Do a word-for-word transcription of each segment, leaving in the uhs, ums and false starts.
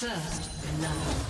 First love.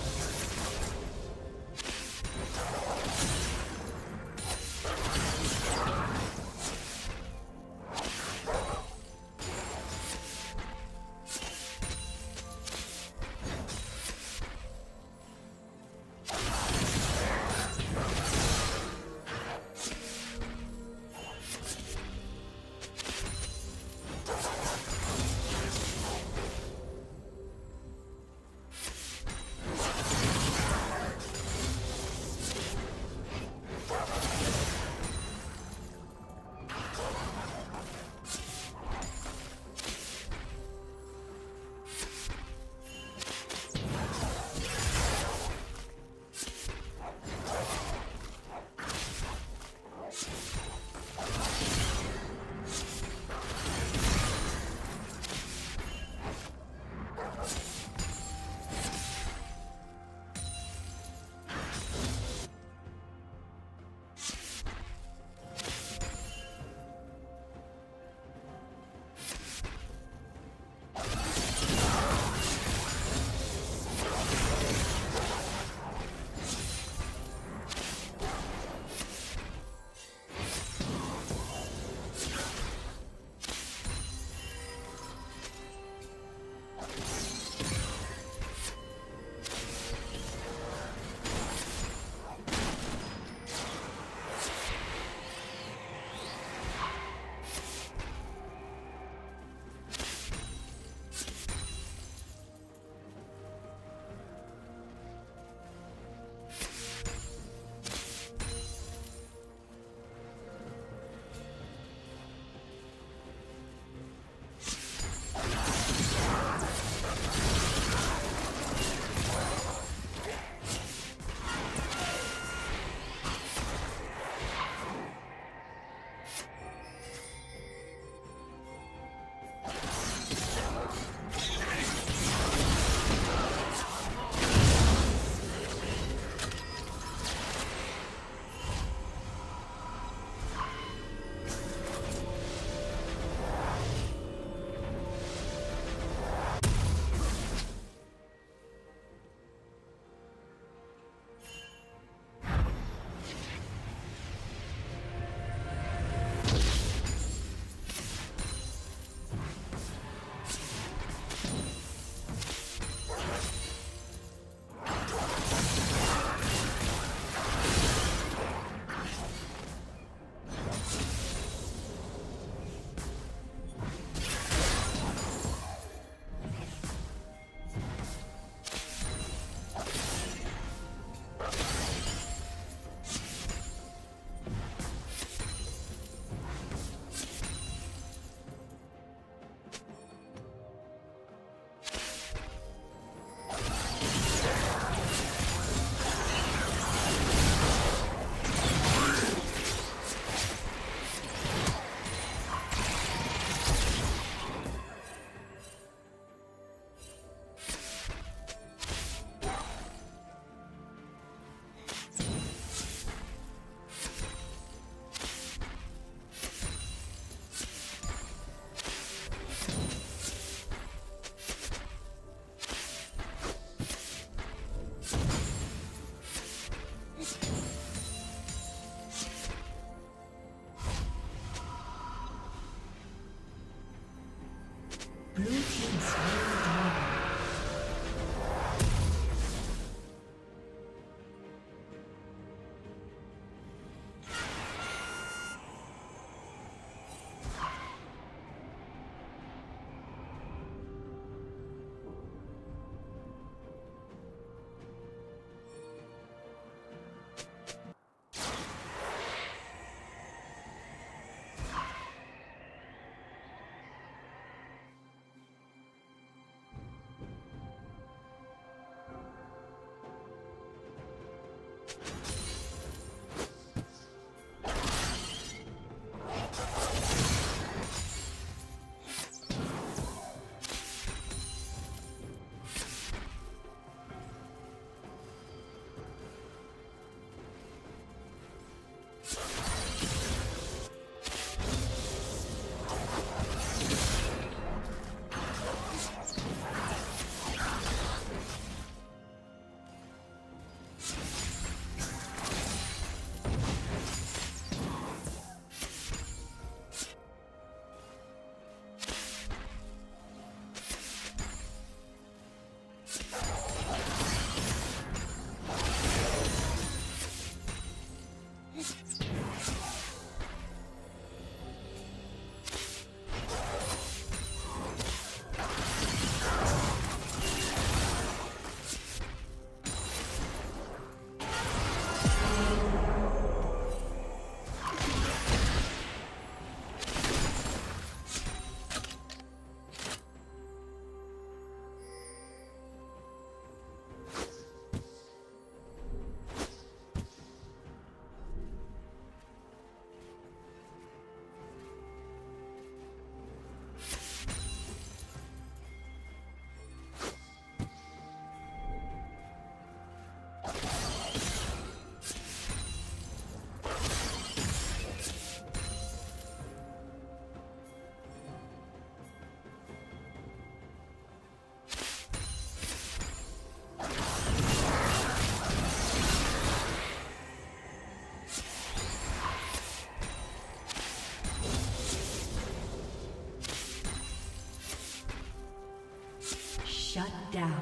down.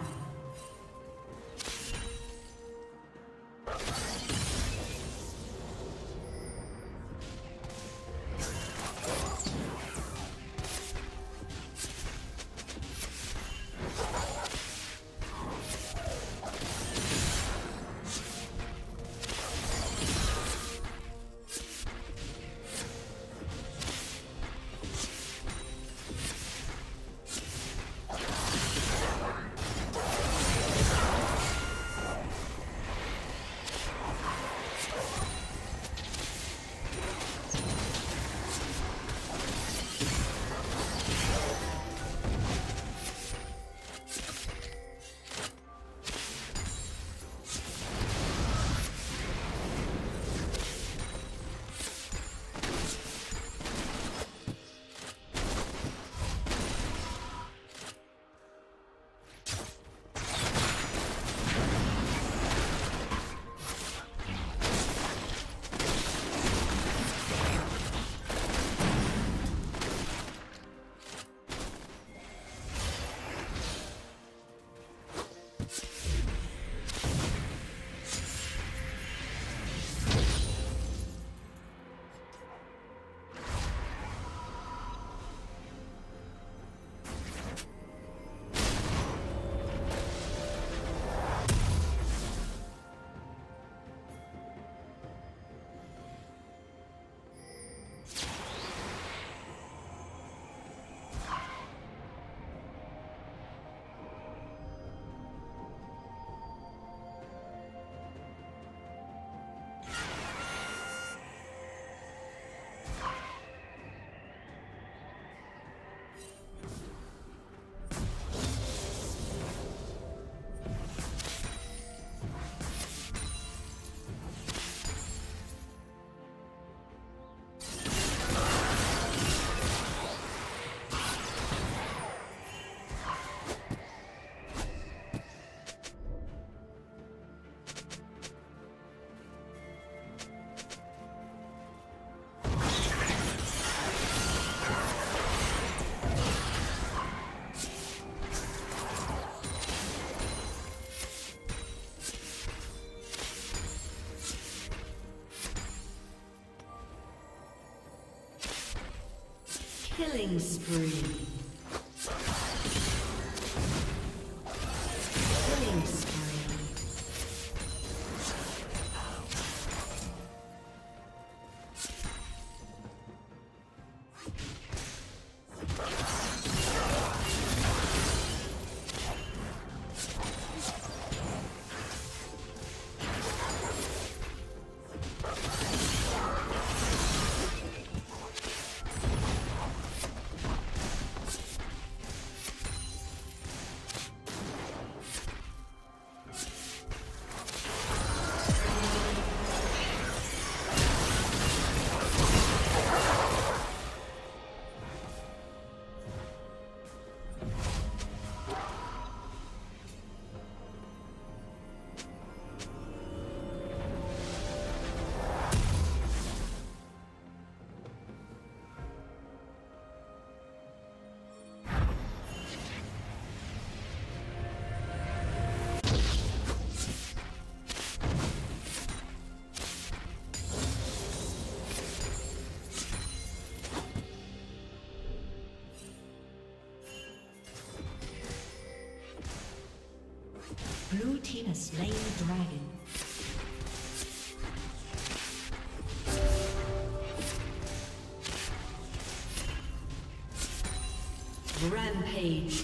Killing spree. Blue team has slain the dragon. Rampage.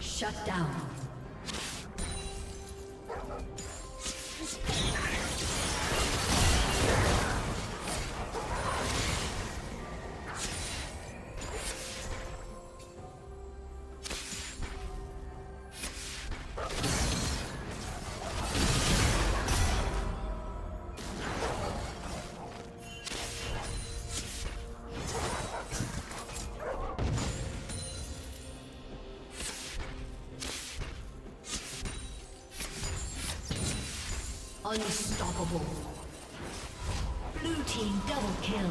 Shut down. Unstoppable. Blue team double kill.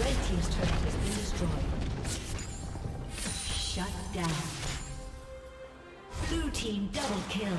Red team's turret has been destroyed. Shut down. Blue team double kill.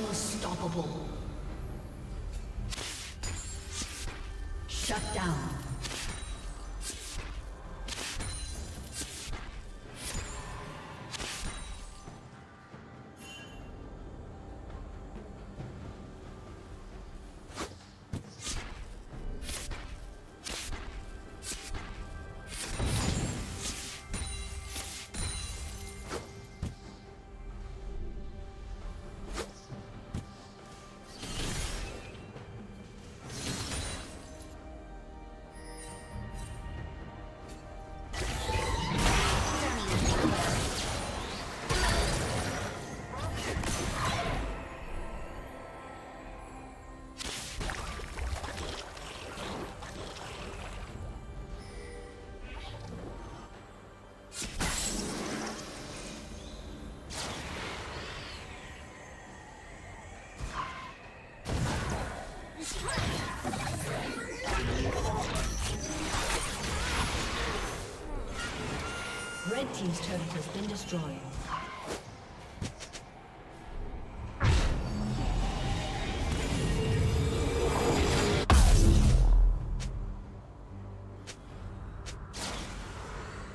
Unstoppable. Shut down. Red team's turret has been destroyed.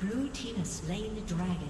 Blue team has slain the dragon.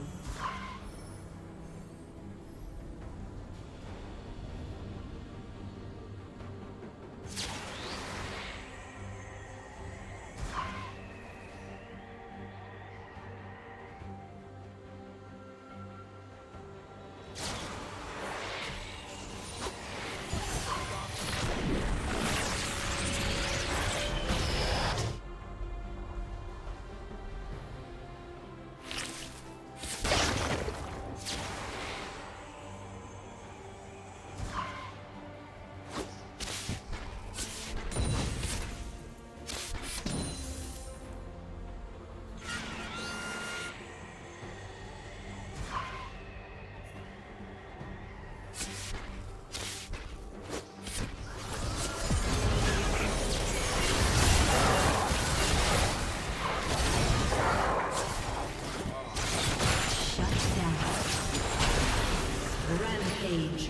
Rampage.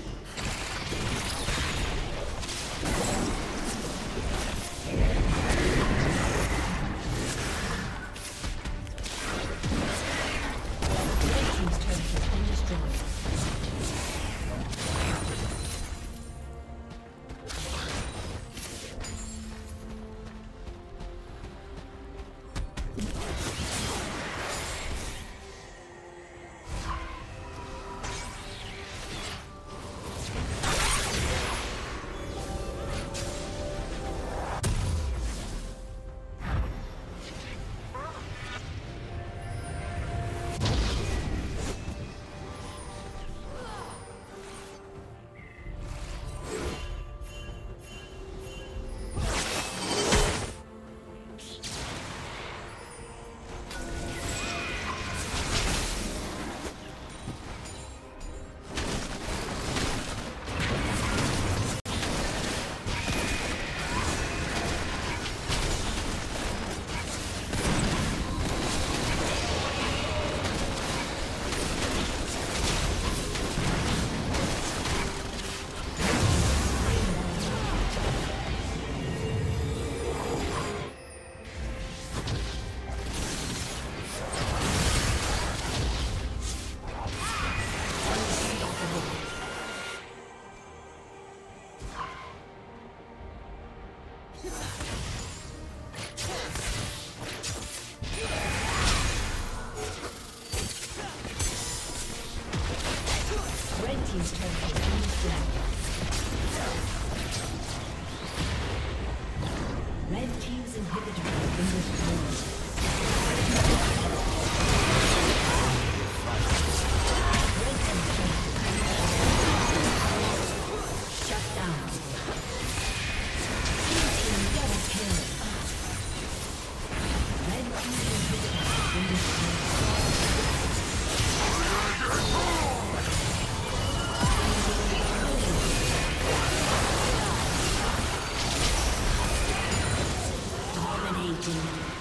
Thank you.